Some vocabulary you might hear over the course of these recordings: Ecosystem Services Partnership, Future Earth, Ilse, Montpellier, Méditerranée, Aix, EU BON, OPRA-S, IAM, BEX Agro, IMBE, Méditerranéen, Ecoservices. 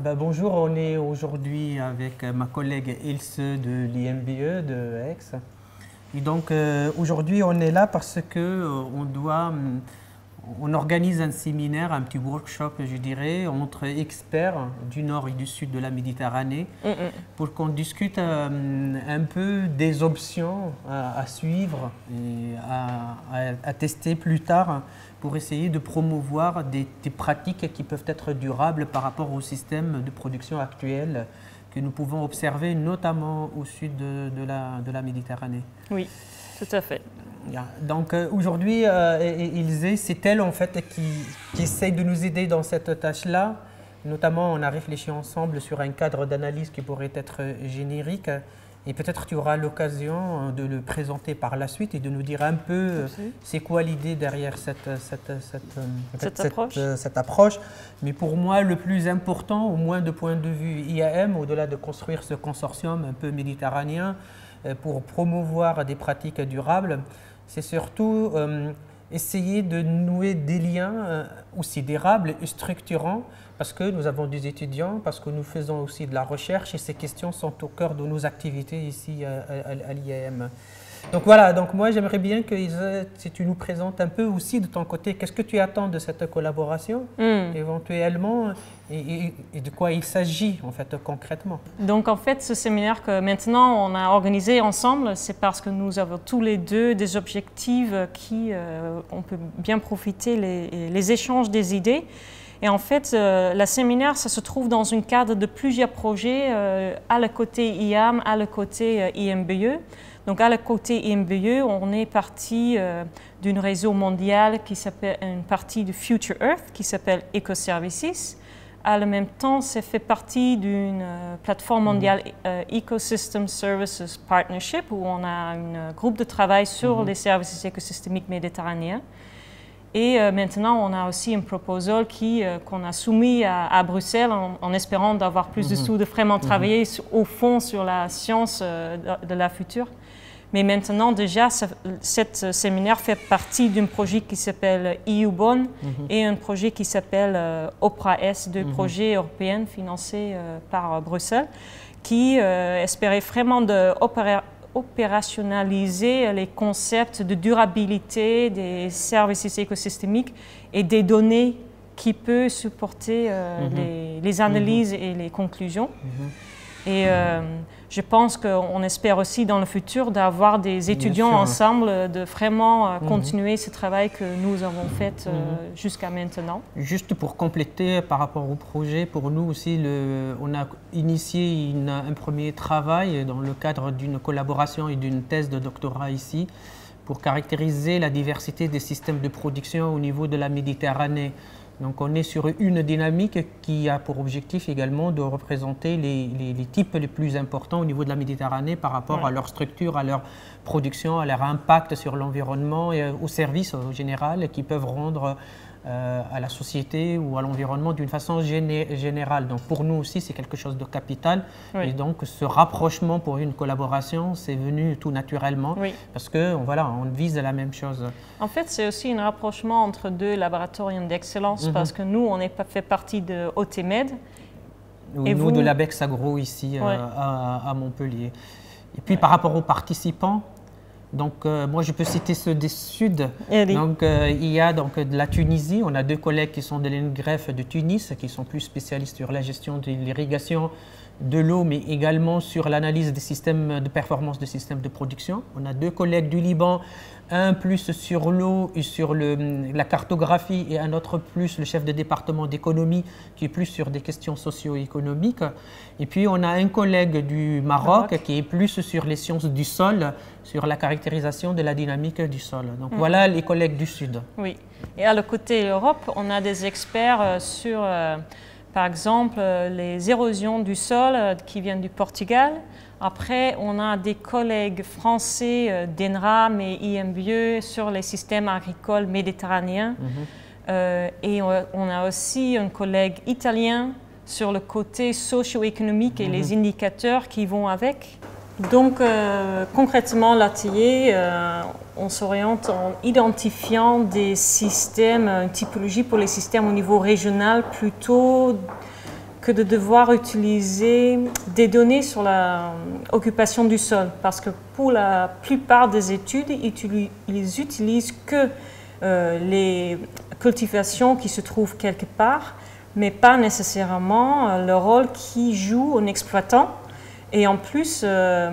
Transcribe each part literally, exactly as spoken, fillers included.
Ben bonjour, on est aujourd'hui avec ma collègue Ilse de l'I M B E de Aix. Et donc euh, aujourd'hui on est là parce que euh, on doit, on organise un séminaire, un petit workshop je dirais, entre experts du nord et du sud de la Méditerranée mm -mm. pour qu'on discute euh, un peu des options à, à suivre et à, à, à tester plus tard pour essayer de promouvoir des, des pratiques qui peuvent être durables par rapport au système de production actuel que nous pouvons observer, notamment au sud de, de, la, de la Méditerranée. Oui, tout à fait. Donc aujourd'hui, euh, Ilse, c'est elle en fait qui, qui essaye de nous aider dans cette tâche-là. Notamment, on a réfléchi ensemble sur un cadre d'analyse qui pourrait être générique. Et peut-être tu auras l'occasion de le présenter par la suite et de nous dire un peu c'est quoi l'idée derrière cette, cette, cette, cette, cette, approche. Cette, cette approche. Mais pour moi, le plus important, au moins de point de vue I A M, au-delà de construire ce consortium un peu méditerranéen pour promouvoir des pratiques durables, c'est surtout euh, essayer de nouer des liens aussi durables et structurants parce que nous avons des étudiants, parce que nous faisons aussi de la recherche et ces questions sont au cœur de nos activités ici à, à, à l'I A M. Donc voilà, donc moi j'aimerais bien que si tu nous présentes un peu aussi de ton côté, qu'est-ce que tu attends de cette collaboration mmh. éventuellement et, et, et de quoi il s'agit en fait concrètement. Donc en fait ce séminaire que maintenant on a organisé ensemble, c'est parce que nous avons tous les deux des objectifs qui, euh, on peut bien profiter les, les échanges des idées. Et en fait, euh, la séminaire, ça se trouve dans un cadre de plusieurs projets, euh, à la côté I A M, à la côté euh, I M B E. Donc, à la côté I M B E, on est parti euh, d'un réseau mondial qui s'appelle une partie de Future Earth, qui s'appelle Ecoservices. À le même temps, ça fait partie d'une euh, plateforme mondiale euh, Ecosystem Services Partnership, où on a un groupe de travail sur mm-hmm. les services écosystémiques méditerranéens. Et euh, maintenant, on a aussi une proposal qu'on euh, qu a soumis à, à Bruxelles en, en espérant d'avoir plus de sous, de vraiment travailler sur, au fond sur la science euh, de, de la future. Mais maintenant, déjà, ce, cet euh, séminaire fait partie d'un projet qui s'appelle E U BON mm -hmm. et un projet qui s'appelle euh, O P R A S, deux mm -hmm. projets européens financés euh, par euh, Bruxelles, qui euh, espéraient vraiment de opérer opérationnaliser les concepts de durabilité des services écosystémiques et des données qui peuvent supporter euh, mm-hmm. les, les analyses mm-hmm. et les conclusions. Mm-hmm. Et euh, je pense qu'on espère aussi dans le futur d'avoir des étudiants ensemble, de vraiment euh, continuer mm-hmm. ce travail que nous avons fait euh, mm-hmm. jusqu'à maintenant. Juste pour compléter par rapport au projet, pour nous aussi, le, on a initié une, un premier travail dans le cadre d'une collaboration et d'une thèse de doctorat ici pour caractériser la diversité des systèmes de production au niveau de la Méditerranée. Donc on est sur une dynamique qui a pour objectif également de représenter les, les, les types les plus importants au niveau de la Méditerranée par rapport ouais. à leur structure, à leur production, à leur impact sur l'environnement et aux services en général qu'ils peuvent rendre euh, à la société ou à l'environnement d'une façon géné générale. Donc pour nous aussi c'est quelque chose de capital ouais. et donc ce rapprochement pour une collaboration c'est venu tout naturellement oui. parce que voilà, on vise la même chose. En fait c'est aussi un rapprochement entre deux laboratoires d'excellence. Parce que nous, on est fait partie de O T MED. Et nous, vous... de la BEX Agro, ici, ouais. à, à Montpellier. Et puis, ouais. par rapport aux participants, donc, euh, moi, je peux citer ceux des Sud. Donc, euh, il y a donc, de la Tunisie. On a deux collègues qui sont de l'INGREF de Tunis, qui sont plus spécialistes sur la gestion de l'irrigation de l'eau, mais également sur l'analyse des systèmes de performance des systèmes de production. On a deux collègues du Liban, un plus sur l'eau et sur le, la cartographie, et un autre plus le chef de département d'économie, qui est plus sur des questions socio-économiques. Et puis on a un collègue du Maroc, Maroc qui est plus sur les sciences du sol, sur la caractérisation de la dynamique du sol. Donc mmh. voilà les collègues du Sud. Oui, et à le côté Europe, on a des experts sur... Euh, Par exemple, les érosions du sol qui viennent du Portugal. Après, on a des collègues français d'I N R A mais I M B E sur les systèmes agricoles méditerranéens. Mm-hmm. euh, et on a aussi un collègue italien sur le côté socio-économique et mm-hmm. les indicateurs qui vont avec. Donc, euh, concrètement, l'atelier, euh, on s'oriente en identifiant des systèmes, une typologie pour les systèmes au niveau régional plutôt que que de devoir utiliser des données sur l'occupation du sol, parce que pour la plupart des études, ils utilisent que euh, les cultivations qui se trouvent quelque part, mais pas nécessairement le rôle qui joue un exploitant, et en plus euh,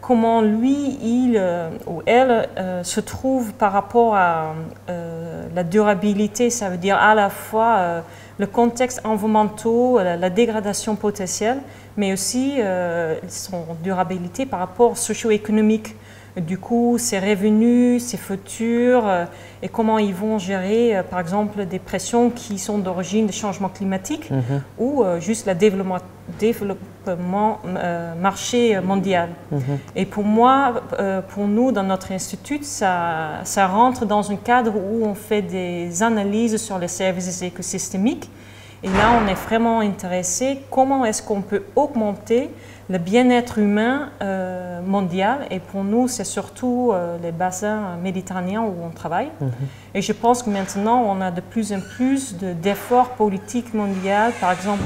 comment lui, il euh, ou elle euh, se trouve par rapport à euh, la durabilité, ça veut dire à la fois euh, le contexte environnemental, la, la dégradation potentielle, mais aussi euh, son durabilité par rapport socio-économique. Du coup, ses revenus, ses futurs, euh, et comment ils vont gérer, euh, par exemple, des pressions qui sont d'origine du changement climatique, mm-hmm. ou euh, juste le développement, développement euh, marché mondial. Mm-hmm. Et pour moi, euh, pour nous, dans notre institut, ça, ça rentre dans un cadre où on fait des analyses sur les services écosystémiques. Et là, on est vraiment intéressé comment est-ce qu'on peut augmenter le bien-être humain euh, mondial, et pour nous, c'est surtout euh, les bassins méditerranéens où on travaille. Mmh. Et je pense que maintenant, on a de plus en plus d'efforts de, politiques mondiaux, par exemple,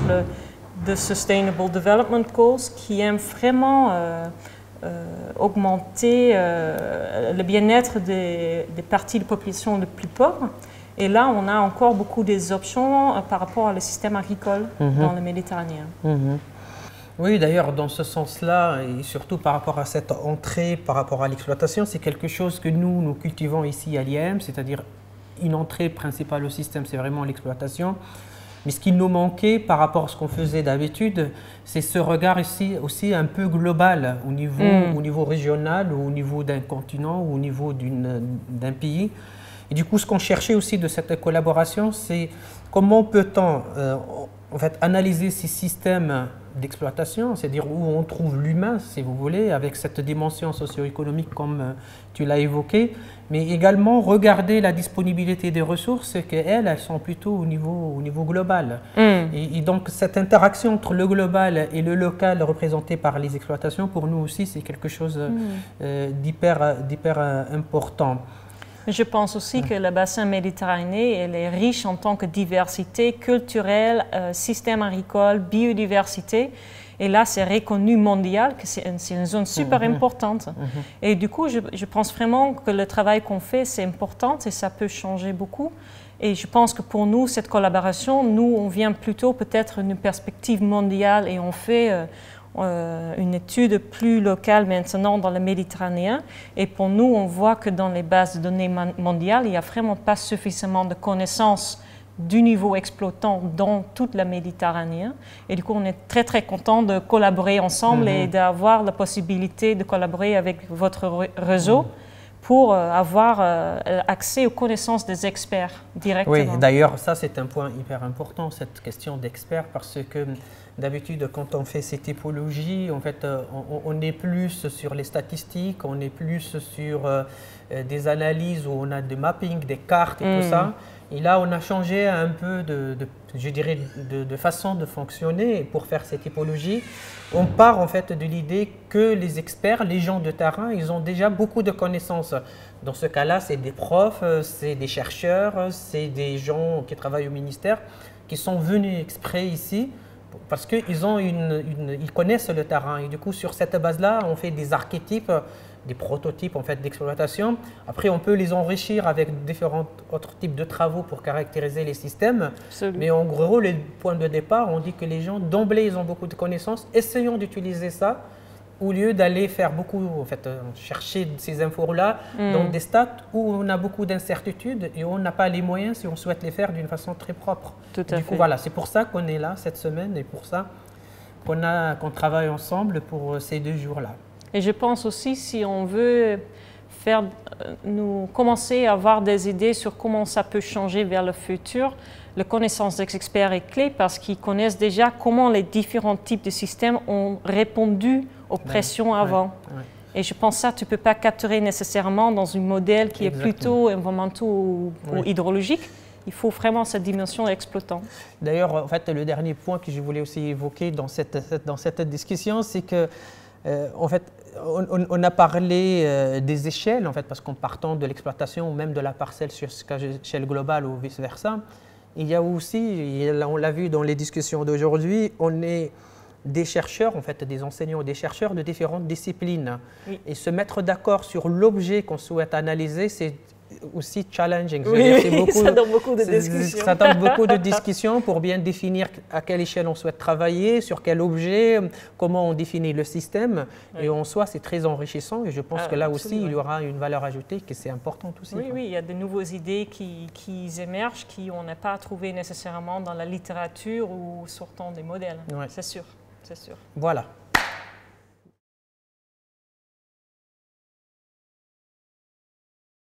de Sustainable Development Goals, qui aiment vraiment euh, euh, augmenter euh, le bien-être des, des parties de la population les plus pauvres. Et là, on a encore beaucoup des options euh, par rapport au système agricole mmh. dans le Méditerranéen. Mmh. Oui, d'ailleurs, dans ce sens-là, et surtout par rapport à cette entrée, par rapport à l'exploitation, c'est quelque chose que nous, nous cultivons ici à l'I A M, c'est-à-dire une entrée principale au système, c'est vraiment l'exploitation. Mais ce qui nous manquait par rapport à ce qu'on faisait d'habitude, c'est ce regard ici aussi un peu global, au niveau, mmh. au niveau régional, ou au niveau d'un continent, ou au niveau d'un pays. Et du coup, ce qu'on cherchait aussi de cette collaboration, c'est comment peut-on euh, en fait, analyser ces systèmes d'exploitation, c'est-à-dire où on trouve l'humain, si vous voulez, avec cette dimension socio-économique comme tu l'as évoqué, mais également regarder la disponibilité des ressources qu'elles, elles sont plutôt au niveau, au niveau global. Mm. Et, et donc cette interaction entre le global et le local représenté par les exploitations, pour nous aussi, c'est quelque chose mm. euh, d'hyper, d'hyper important. Je pense aussi que le bassin méditerranéen est riche en tant que diversité culturelle, euh, système agricole, biodiversité. Et là, c'est reconnu mondial que c'est une, une zone super importante. Mm-hmm. Et du coup, je, je pense vraiment que le travail qu'on fait, c'est important et ça peut changer beaucoup. Et je pense que pour nous, cette collaboration, nous, on vient plutôt peut-être d'une perspective mondiale et on fait... Euh, Euh, une étude plus locale maintenant dans le Méditerranéen, et pour nous on voit que dans les bases de données mondiales il n'y a vraiment pas suffisamment de connaissances du niveau exploitant dans toute la Méditerranée, et du coup on est très très content de collaborer ensemble mm-hmm. et d'avoir la possibilité de collaborer avec votre réseau mm-hmm. pour avoir euh, accès aux connaissances des experts directement. Oui, d'ailleurs, ça c'est un point hyper important, cette question d'experts, parce que d'habitude, quand on fait ces typologies, en fait, on, on est plus sur les statistiques, on est plus sur euh, des analyses où on a des mappings, des cartes et mmh. tout ça. Et là, on a changé un peu de, de je dirais, de, de façon de fonctionner pour faire ces typologies. On part en fait de l'idée que les experts, les gens de terrain, ils ont déjà beaucoup de connaissances. Dans ce cas-là, c'est des profs, c'est des chercheurs, c'est des gens qui travaillent au ministère, qui sont venus exprès ici parce qu'ils ont une, une, ils connaissent le terrain. Et du coup, sur cette base-là, on fait des archétypes, des prototypes en fait d'exploitation. Après, on peut les enrichir avec différents autres types de travaux pour caractériser les systèmes. Absolument. Mais en gros, le point de départ, on dit que les gens d'emblée, ils ont beaucoup de connaissances. Essayons d'utiliser ça au lieu d'aller faire beaucoup, en fait, chercher ces infos-là mm. dans des stats où on a beaucoup d'incertitudes et on n'a pas les moyens si on souhaite les faire d'une façon très propre. Tout à du coup, fait. Voilà, c'est pour ça qu'on est là cette semaine et pour ça qu'on a, qu'on travaille ensemble pour ces deux jours-là. Et je pense aussi, si on veut faire, nous commencer à avoir des idées sur comment ça peut changer vers le futur, la connaissance des experts est clé parce qu'ils connaissent déjà comment les différents types de systèmes ont répondu aux pressions ouais, avant. Ouais, ouais. Et je pense ça, tu ne peux pas capturer nécessairement dans un modèle qui Exactement. Est plutôt environnemental ou, ouais. ou hydrologique. Il faut vraiment cette dimension exploitant. D'ailleurs, en fait, le dernier point que je voulais aussi évoquer dans cette, dans cette discussion, c'est que Euh, en fait, on, on a parlé euh, des échelles, en fait, parce qu'en partant de l'exploitation ou même de la parcelle sur échelle globale ou vice-versa, il y a aussi, on l'a vu dans les discussions d'aujourd'hui, on est des chercheurs, en fait, des enseignants et des chercheurs de différentes disciplines. Oui. Et se mettre d'accord sur l'objet qu'on souhaite analyser, c'est aussi challenging. Oui, oui, beaucoup, ça donne beaucoup de discussions. Ça donne beaucoup de discussions pour bien définir à quelle échelle on souhaite travailler, sur quel objet, comment on définit le système. Oui. Et en soi, c'est très enrichissant. Et je pense ah, que là absolument. aussi, il y aura une valeur ajoutée qui est importante aussi. Oui, oui, il y a de nouvelles idées qui, qui émergent, qui on n'a pas trouvé nécessairement dans la littérature ou sortant des modèles. Oui. C'est sûr, c'est sûr. Voilà.